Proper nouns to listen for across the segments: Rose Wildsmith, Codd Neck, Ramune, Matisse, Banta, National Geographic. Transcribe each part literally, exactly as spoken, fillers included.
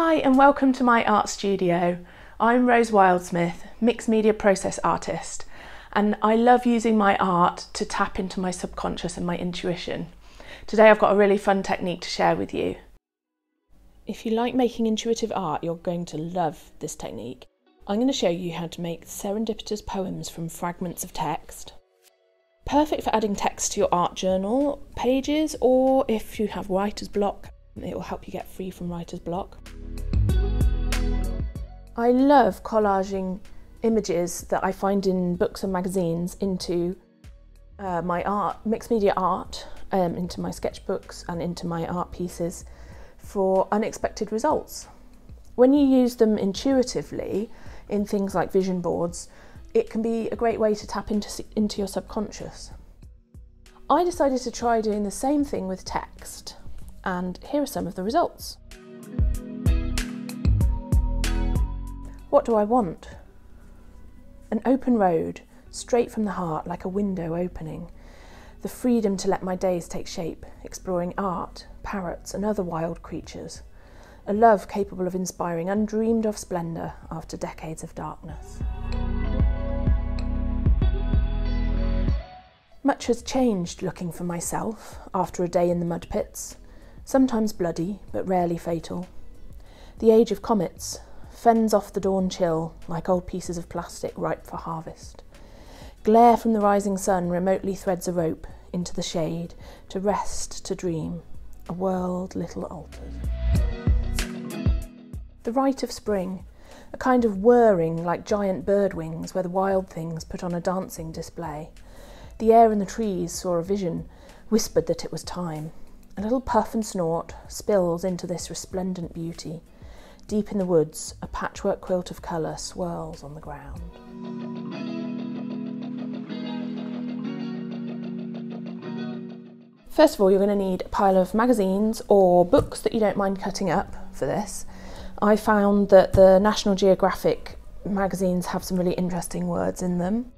Hi and welcome to my art studio. I'm Rose Wildsmith, mixed media process artist, and I love using my art to tap into my subconscious and my intuition. Today I've got a really fun technique to share with you. If you like making intuitive art, you're going to love this technique. I'm going to show you how to make serendipitous poems from fragments of text. Perfect for adding text to your art journal pages, or if you have writer's block, it will help you get free from writer's block. I love collaging images that I find in books and magazines into uh, my art, mixed media art, um, into my sketchbooks and into my art pieces for unexpected results. When you use them intuitively in things like vision boards, it can be a great way to tap into, into your subconscious. I decided to try doing the same thing with text. And here are some of the results. What do I want? An open road, straight from the heart, like a window opening. The freedom to let my days take shape, exploring art, parrots and other wild creatures. A love capable of inspiring undreamed of splendour after decades of darkness. Much has changed looking for myself after a day in the mud pits. Sometimes bloody, but rarely fatal. The age of comets fends off the dawn chill like old pieces of plastic ripe for harvest. Glare from the rising sun remotely threads a rope into the shade to rest, to dream, a world little altered. The rite of spring, a kind of whirring like giant bird wings where the wild things put on a dancing display. The air in the trees saw a vision, whispered that it was time. A little puff and snort spills into this resplendent beauty. Deep in the woods, a patchwork quilt of colour swirls on the ground. First of all, you're going to need a pile of magazines or books that you don't mind cutting up for this. I found that the National Geographic magazines have some really interesting words in them.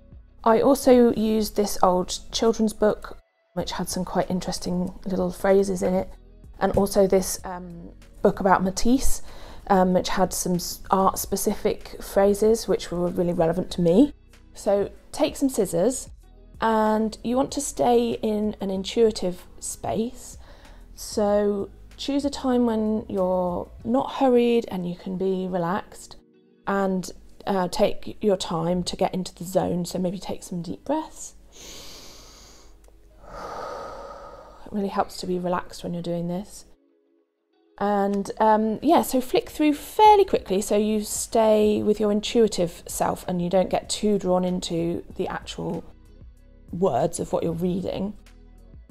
I also used this old children's book which had some quite interesting little phrases in it, and also this um, book about Matisse, um, which had some art-specific phrases which were really relevant to me. So take some scissors, and you want to stay in an intuitive space, so choose a time when you're not hurried and you can be relaxed, and uh, take your time to get into the zone, so maybe take some deep breaths. It really helps to be relaxed when you're doing this. And um, yeah, so flick through fairly quickly so you stay with your intuitive self and you don't get too drawn into the actual words of what you're reading.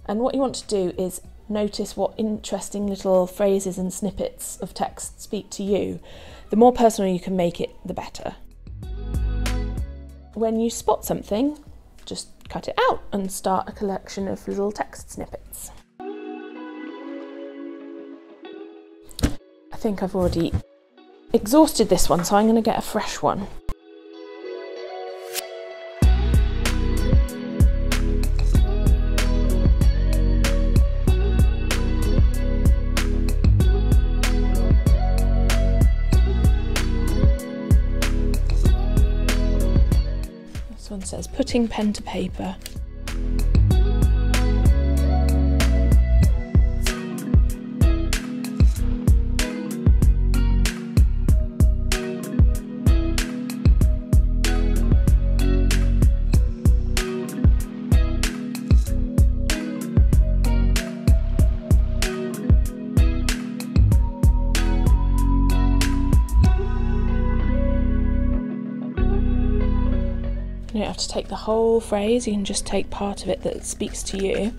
And what you want to do is notice what interesting little phrases and snippets of text speak to you. The more personal you can make it, the better. When you spot something, just cut it out and start a collection of little text snippets. I think I've already exhausted this one, so I'm going to get a fresh one. One says, putting pen to paper. You don't have to take the whole phrase, you can just take part of it that speaks to you.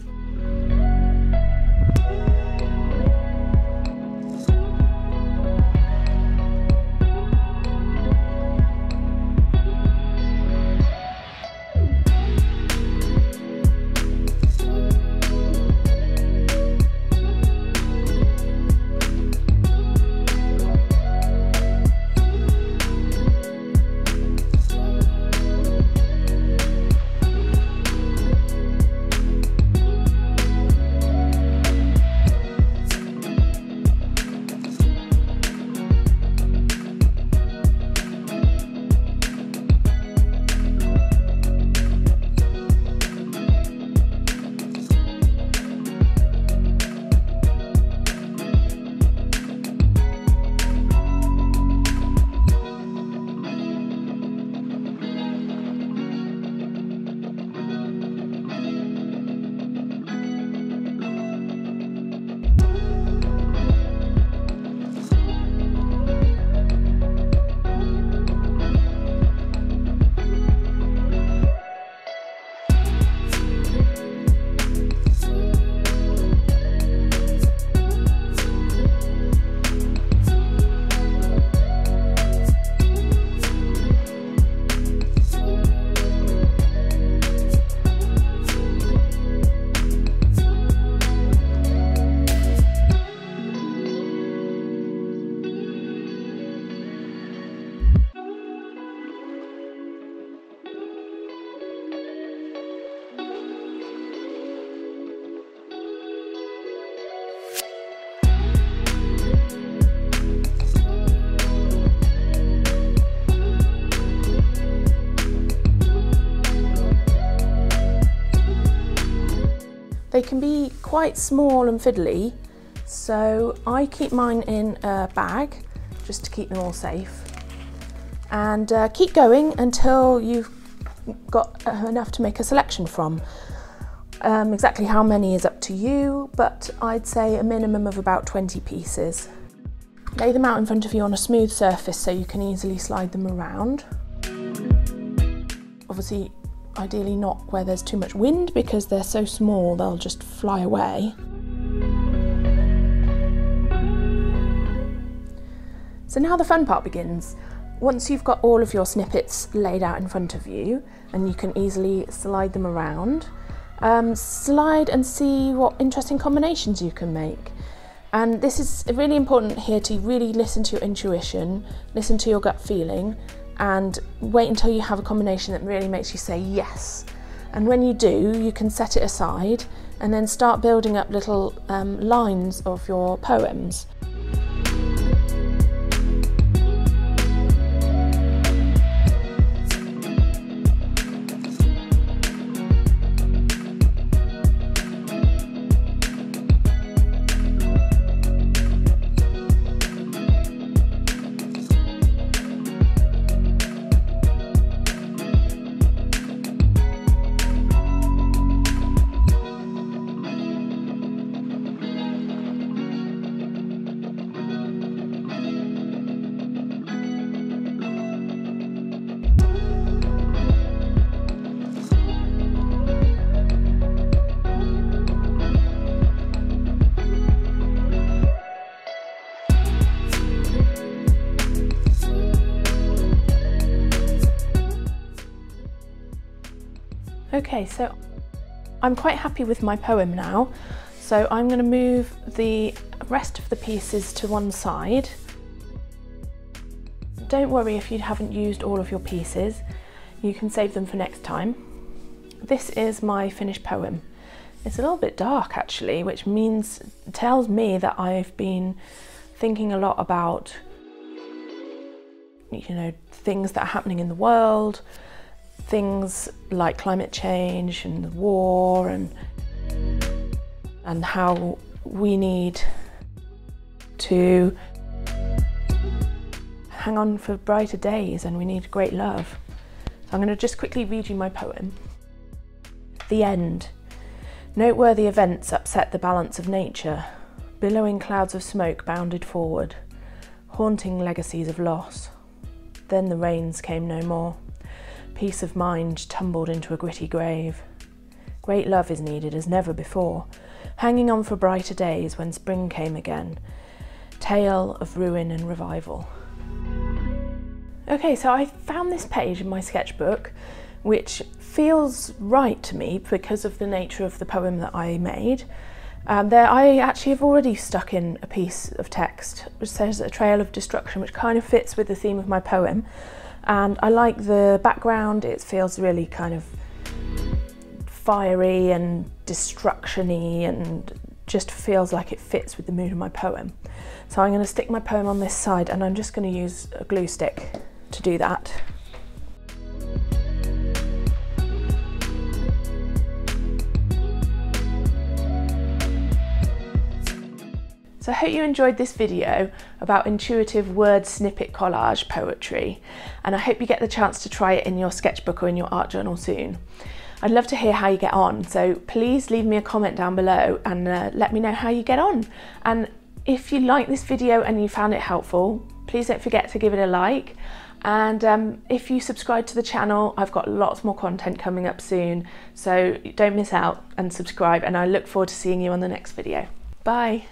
They can be quite small and fiddly, so I keep mine in a bag just to keep them all safe, and uh, keep going until you've got enough to make a selection from. Um, exactly how many is up to you, but I'd say a minimum of about twenty pieces. Lay them out in front of you on a smooth surface so you can easily slide them around. Obviously, ideally not where there's too much wind, because they're so small they'll just fly away. So now the fun part begins. Once you've got all of your snippets laid out in front of you, and you can easily slide them around, um, slide and see what interesting combinations you can make. And this is really important here, to really listen to your intuition, listen to your gut feeling, and wait until you have a combination that really makes you say yes. And when you do, you can set it aside and then start building up little um, lines of your poems. Okay, so I'm quite happy with my poem now, so I'm going to move the rest of the pieces to one side. Don't worry if you haven't used all of your pieces, you can save them for next time. This is my finished poem. It's a little bit dark actually, which means, tells me that I've been thinking a lot about, you know, things that are happening in the world, things like climate change and the war, and and how we need to hang on for brighter days, and we need great love. So I'm going to just quickly read you my poem. The end. Noteworthy events upset the balance of nature. Billowing clouds of smoke bounded forward, haunting legacies of loss. Then the rains came no more. Peace of mind tumbled into a gritty grave. Great love is needed as never before, hanging on for brighter days when spring came again. Tale of ruin and revival. Okay, so I found this page in my sketchbook, which feels right to me because of the nature of the poem that I made. Um, there, I actually have already stuck in a piece of text which says a trail of destruction, which kind of fits with the theme of my poem. And I like the background, it feels really kind of fiery and destruction-y, and just feels like it fits with the mood of my poem. So I'm going to stick my poem on this side, and I'm just going to use a glue stick to do that. So I hope you enjoyed this video about intuitive word snippet collage poetry, and I hope you get the chance to try it in your sketchbook or in your art journal soon. I'd love to hear how you get on, so please leave me a comment down below and uh, let me know how you get on. And if you like this video and you found it helpful, please don't forget to give it a like. And um, if you subscribe to the channel, I've got lots more content coming up soon, so don't miss out and subscribe, and I look forward to seeing you on the next video. Bye!